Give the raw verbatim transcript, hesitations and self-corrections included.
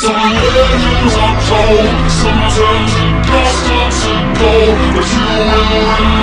Some legends are told, some turn to dust and gold, but you will remember.